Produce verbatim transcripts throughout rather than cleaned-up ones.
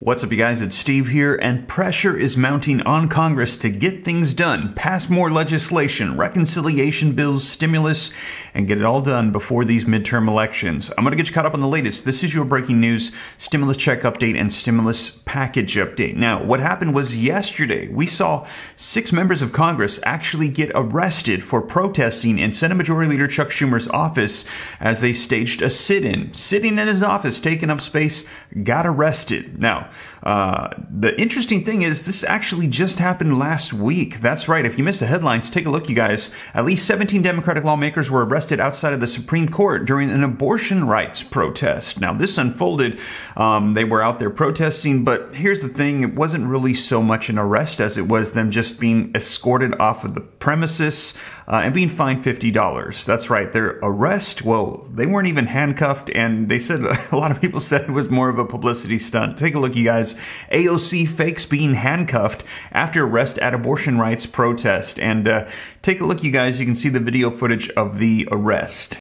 What's up, you guys? It's Steve here, and pressure is mounting on Congress to get things done, pass more legislation, reconciliation bills, stimulus, and get it all done before these midterm elections. I'm going to get you caught up on the latest. This is your breaking news, stimulus check update, and stimulus package update. Now, what happened was yesterday, we saw six members of Congress actually get arrested for protesting in Senate Majority Leader Chuck Schumer's office as they staged a sit-in. Sitting in his office, taking up space, got arrested. Now, Uh, the interesting thing is this actually just happened last week. That's right. If you missed the headlines, take a look, you guys. At least seventeen Democratic lawmakers were arrested outside of the Supreme Court during an abortion rights protest. Now, this unfolded. Um, they were out there protesting, but here's the thing. It wasn't really so much an arrest as it was them just being escorted off of the premises uh, and being fined fifty dollars. That's right. Their arrest, well, they weren't even handcuffed, and they said a lot of people said it was more of a publicity stunt. Take a look, you guys. A O C fakes being handcuffed after arrest at abortion rights protest. And uh, take a look, you guys. You can see the video footage of the arrest.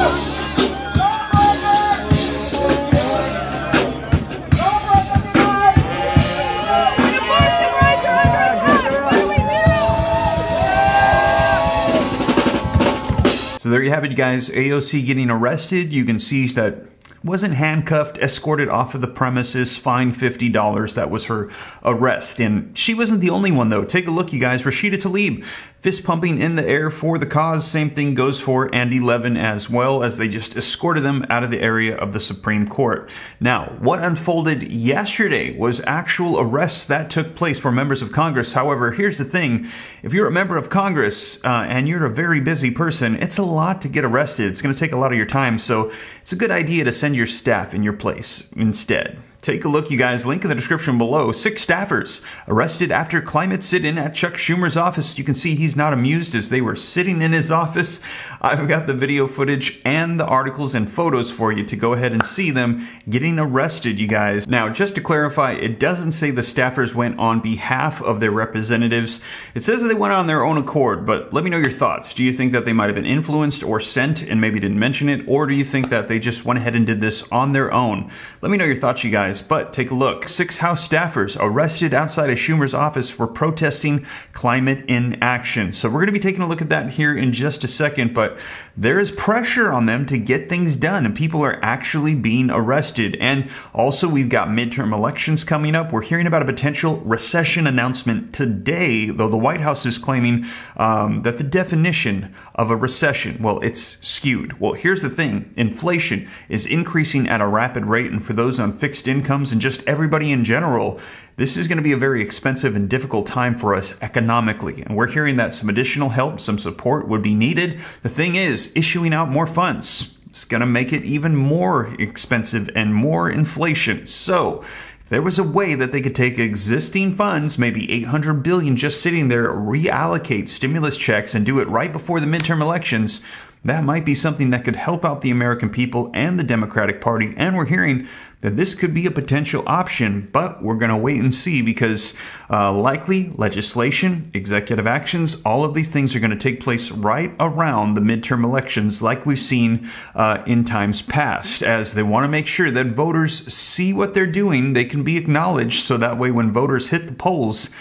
So there you have it, you guys. A O C getting arrested. You can see that wasn't handcuffed, escorted off of the premises, fined fifty dollars. That was her arrest. And she wasn't the only one, though. Take a look, you guys. Rashida Tlaib, fist pumping in the air for the cause. Same thing goes for Andy Levin as well, as they just escorted them out of the area of the Supreme Court. Now, what unfolded yesterday was actual arrests that took place for members of Congress. However, here's the thing. If you're a member of Congress uh, and you're a very busy person, it's a lot to get arrested. It's going to take a lot of your time. So it's a good idea to send your staff in your place instead. Take a look, you guys. Link in the description below. Six staffers arrested after climate sit-in at Chuck Schumer's office. You can see he's not amused as they were sitting in his office. I've got the video footage and the articles and photos for you to go ahead and see them getting arrested, you guys. Now, just to clarify, it doesn't say the staffers went on behalf of their representatives. It says that they went on their own accord, but let me know your thoughts. Do you think that they might have been influenced or sent and maybe didn't mention it? Or do you think that they just went ahead and did this on their own? Let me know your thoughts, you guys. But take a look. Six House staffers arrested outside of Schumer's office for protesting climate inaction. So we're going to be taking a look at that here in just a second. But there is pressure on them to get things done, and people are actually being arrested. And also, we've got midterm elections coming up. We're hearing about a potential recession announcement today, though the White House is claiming um, that the definition of a recession, well, it's skewed. Well, here's the thing. Inflation is increasing at a rapid rate, and for those on fixed income, incomes and just everybody in general, this is going to be a very expensive and difficult time for us economically. And we're hearing that some additional help, some support would be needed. The thing is, issuing out more funds is going to make it even more expensive and more inflation. So if there was a way that they could take existing funds, maybe eight hundred billion dollars just sitting there, reallocate stimulus checks and do it right before the midterm elections, that might be something that could help out the American people and the Democratic Party. And we're hearing that this could be a potential option, but we're going to wait and see because uh, likely legislation, executive actions, all of these things are going to take place right around the midterm elections like we've seen uh, in times past, as they want to make sure that voters see what they're doing. They can be acknowledged so that way when voters hit the polls,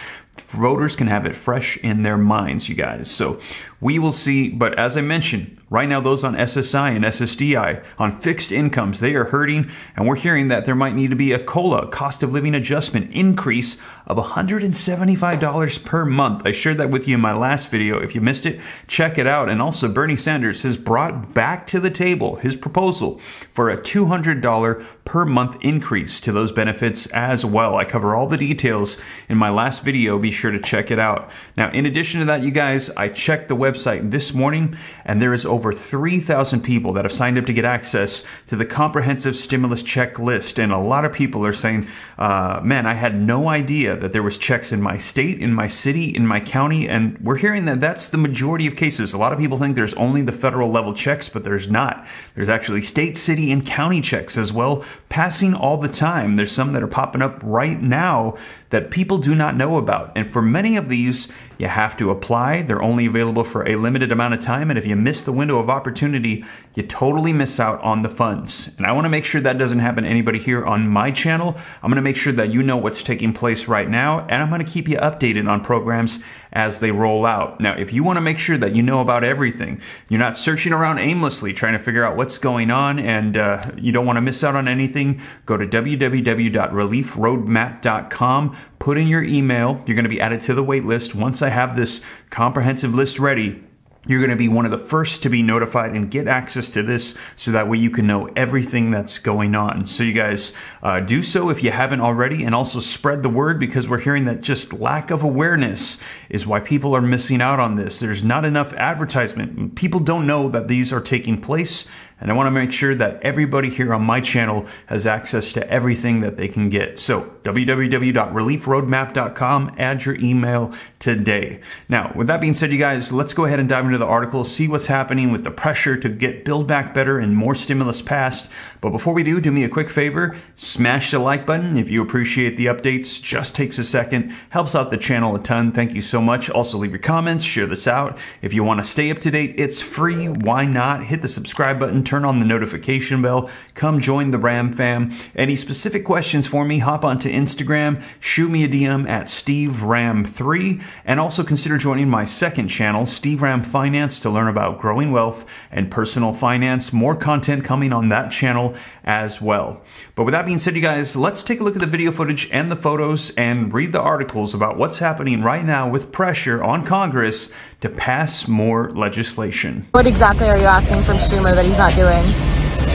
voters can have it fresh in their minds, you guys. So we will see. But as I mentioned, right now those on S S I and S S D I, on fixed incomes, they are hurting. And we're hearing that there might need to be a COLA, cost of living adjustment, increase of one hundred seventy-five dollars per month. I shared that with you in my last video. If you missed it, check it out. And also Bernie Sanders has brought back to the table his proposal for a two hundred dollars per month increase to those benefits as well. I cover all the details in my last video. Be sure to check it out. Now, in addition to that, you guys, I checked the website this morning, and there is over three thousand people that have signed up to get access to the comprehensive stimulus checklist. And a lot of people are saying, uh, man, I had no idea that there was checks in my state, in my city, in my county. And we're hearing that that's the majority of cases. A lot of people think there's only the federal level checks, but there's not. There's actually state, city, and county checks as well, passing all the time. There's some that are popping up right now that people do not know about. And for many of these, you have to apply. They're only available for for a limited amount of time, and if you miss the window of opportunity, you totally miss out on the funds. And I want to make sure that doesn't happen to anybody here on my channel. I'm going to make sure that you know what's taking place right now, and I'm going to keep you updated on programs as they roll out. Now, if you want to make sure that you know about everything, you're not searching around aimlessly trying to figure out what's going on, and uh, you don't want to miss out on anything, go to w w w dot relief roadmap dot com. Put in your email. You're going to be added to the wait list. Once I have this comprehensive list ready, you're going to be one of the first to be notified and get access to this, so that way you can know everything that's going on. So you guys uh, do so if you haven't already, and also spread the word, because we're hearing that just lack of awareness is why people are missing out on this. There's not enough advertisement. People don't know that these are taking place, and I want to make sure that everybody here on my channel has access to everything that they can get. So w w w dot relief roadmap dot com, add your email today. Now, with that being said, you guys, let's go ahead and dive into the article, see what's happening with the pressure to get Build Back Better and more stimulus passed. But before we do, do me a quick favor, smash the like button if you appreciate the updates. Just takes a second, helps out the channel a ton. Thank you so much. Also leave your comments, share this out. If you want to stay up to date, it's free. Why not? Hit the subscribe button, turn on the notification bell, come join the Ram fam. Any specific questions for me, hop onto Instagram, shoot me a D M at Steve Ram three, and also consider joining my second channel, Steve Ram Finance, to learn about growing wealth and personal finance. More content coming on that channel as well. But with that being said, you guys, let's take a look at the video footage and the photos and read the articles about what's happening right now with pressure on Congress to pass more legislation. What exactly are you asking from Schumer that he's not doing?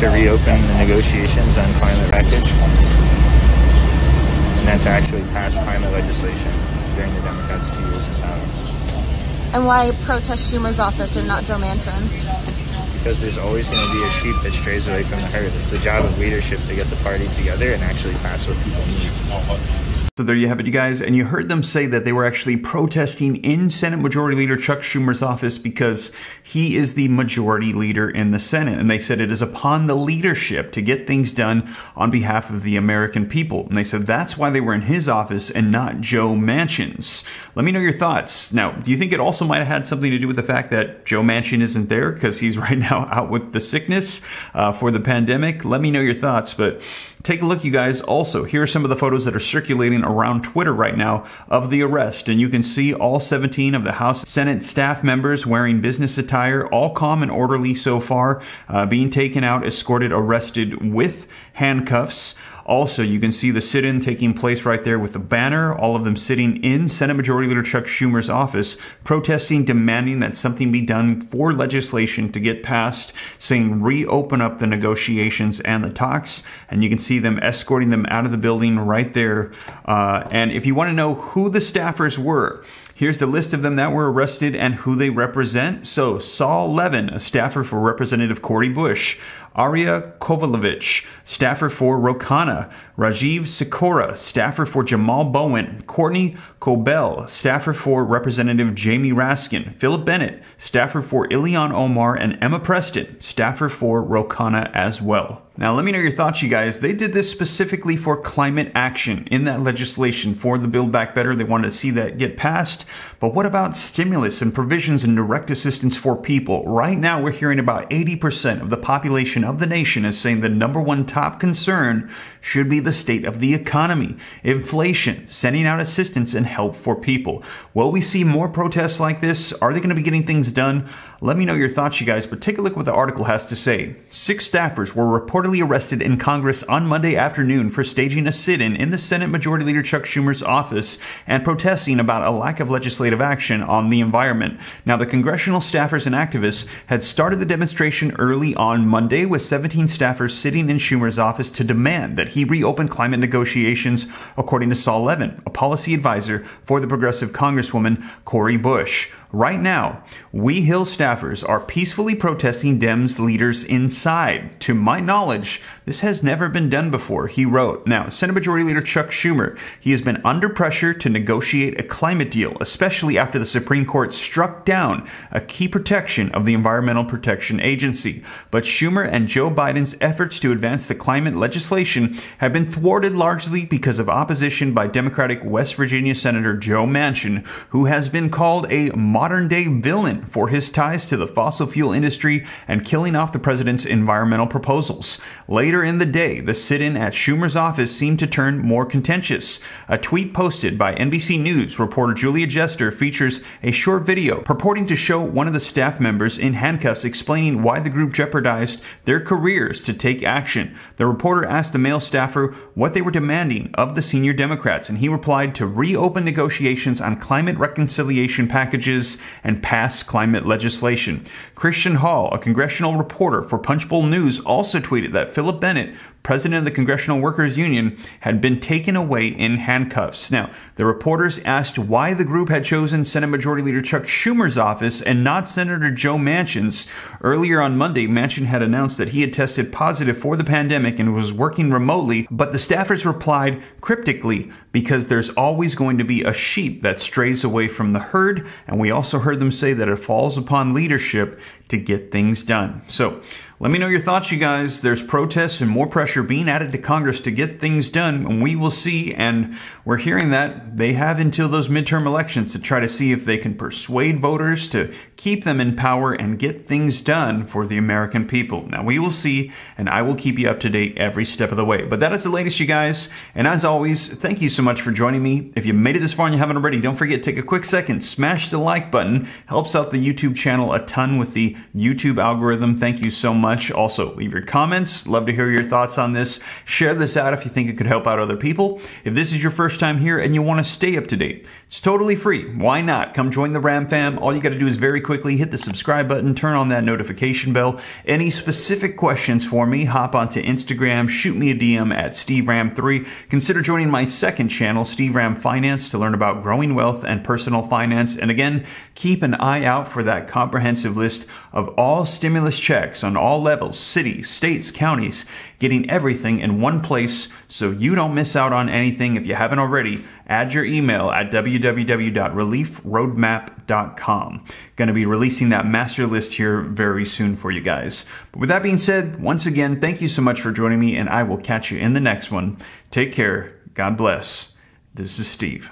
To reopen the negotiations on climate package. And that's actually passed climate legislation during the Democrats' two years in power. And why protest Schumer's office and not Joe Manchin? Because there's always going to be a sheep that strays away from the herd. It's the job of leadership to get the party together and actually pass what people need. So there you have it, you guys, and you heard them say that they were actually protesting in Senate Majority Leader Chuck Schumer's office because he is the majority leader in the Senate, and they said it is upon the leadership to get things done on behalf of the American people, and they said that's why they were in his office and not Joe Manchin's. Let me know your thoughts. Now, do you think it also might have had something to do with the fact that Joe Manchin isn't there because he's right now out with the sickness uh, for the pandemic? Let me know your thoughts, but take a look, you guys. Also, here are some of the photos that are circulating around Twitter right now of the arrest, and you can see all seventeen of the House Senate staff members wearing business attire, all calm and orderly so far, uh, being taken out, escorted, arrested with handcuffs. Also, you can see the sit-in taking place right there with the banner, all of them sitting in Senate Majority Leader Chuck Schumer's office, protesting, demanding that something be done for legislation to get passed, saying reopen up the negotiations and the talks. And you can see them escorting them out of the building right there. Uh, and if you want to know who the staffers were, here's the list of them that were arrested and who they represent. So Saul Levin, a staffer for Representative Cori Bush; Aria Kovalevich, staffer for Ro Khanna; Rajiv Sikora, staffer for Jamal Bowman; Courtney Cobell, staffer for Representative Jamie Raskin; Philip Bennett, staffer for Ilhan Omar; and Emma Preston, staffer for Ro Khanna as well. Now, let me know your thoughts, you guys. They did this specifically for climate action in that legislation for the Build Back Better. They wanted to see that get passed. But what about stimulus and provisions and direct assistance for people? Right now, we're hearing about eighty percent of the population of the nation is saying the number one top concern should be the state of the economy, inflation, sending out assistance and help for people. Will we see more protests like this? Are they going to be getting things done? Let me know your thoughts, you guys, but take a look at what the article has to say. Six staffers were reportedly arrested in Congress on Monday afternoon for staging a sit-in in the Senate Majority Leader Chuck Schumer's office and protesting about a lack of legislative action on the environment. Now, the congressional staffers and activists had started the demonstration early on Monday with seventeen staffers sitting in Schumer's office to demand that he reopen climate negotiations, according to Saul Levin, a policy advisor for the progressive Congresswoman Cori Bush. Right now, we Hill staffers staffers are peacefully protesting Dems leaders inside. To my knowledge, this has never been done before, he wrote. Now, Senate Majority Leader Chuck Schumer, he has been under pressure to negotiate a climate deal, especially after the Supreme Court struck down a key protection of the Environmental Protection Agency. But Schumer and Joe Biden's efforts to advance the climate legislation have been thwarted largely because of opposition by Democratic West Virginia Senator Joe Manchin, who has been called a modern-day villain for his ties to the fossil fuel industry and killing off the president's environmental proposals. Later in the day, the sit-in at Schumer's office seemed to turn more contentious. A tweet posted by N B C News reporter Julia Jester features a short video purporting to show one of the staff members in handcuffs explaining why the group jeopardized their careers to take action. The reporter asked the male staffer what they were demanding of the senior Democrats, and he replied to reopen negotiations on climate reconciliation packages and pass climate legislation. Christian Hall, a congressional reporter for Punchbowl News, also tweeted that Philip Bennett, president of the Congressional Workers Union, had been taken away in handcuffs. Now, the reporters asked why the group had chosen Senate Majority Leader Chuck Schumer's office and not Senator Joe Manchin's. Earlier on Monday, Manchin had announced that he had tested positive for the pandemic and was working remotely, but the staffers replied cryptically, because there's always going to be a sheep that strays away from the herd, and we also heard them say that it falls upon leadership to get things done. So, let me know your thoughts, you guys. There's protests and more pressure being added to Congress to get things done, and we will see, and we're hearing that they have until those midterm elections to try to see if they can persuade voters to keep them in power and get things done for the American people. Now, we will see, and I will keep you up to date every step of the way. But that is the latest, you guys, and as always, thank you so much for joining me. If you made it this far and you haven't already, don't forget, take a quick second, smash the like button. Helps out the YouTube channel a ton with the YouTube algorithm. Thank you so much. Also, leave your comments. Love to hear your thoughts on this. Share this out if you think it could help out other people. If this is your first time here and you want to stay up to date, it's totally free. Why not? Come join the Ram fam. All you got to do is very quickly hit the subscribe button, turn on that notification bell. Any specific questions for me, hop onto Instagram, shoot me a D M at Steve Ram three. Consider joining my second channel, Steve Ram Finance, to learn about growing wealth and personal finance. And again, keep an eye out for that comprehensive list of all stimulus checks on all levels, cities, states, counties, getting everything in one place so you don't miss out on anything. If you haven't already, add your email at w w w dot relief roadmap dot com. Going to be releasing that master list here very soon for you guys. But with that being said, once again, thank you so much for joining me, and I will catch you in the next one. Take care. God bless. This is Steve.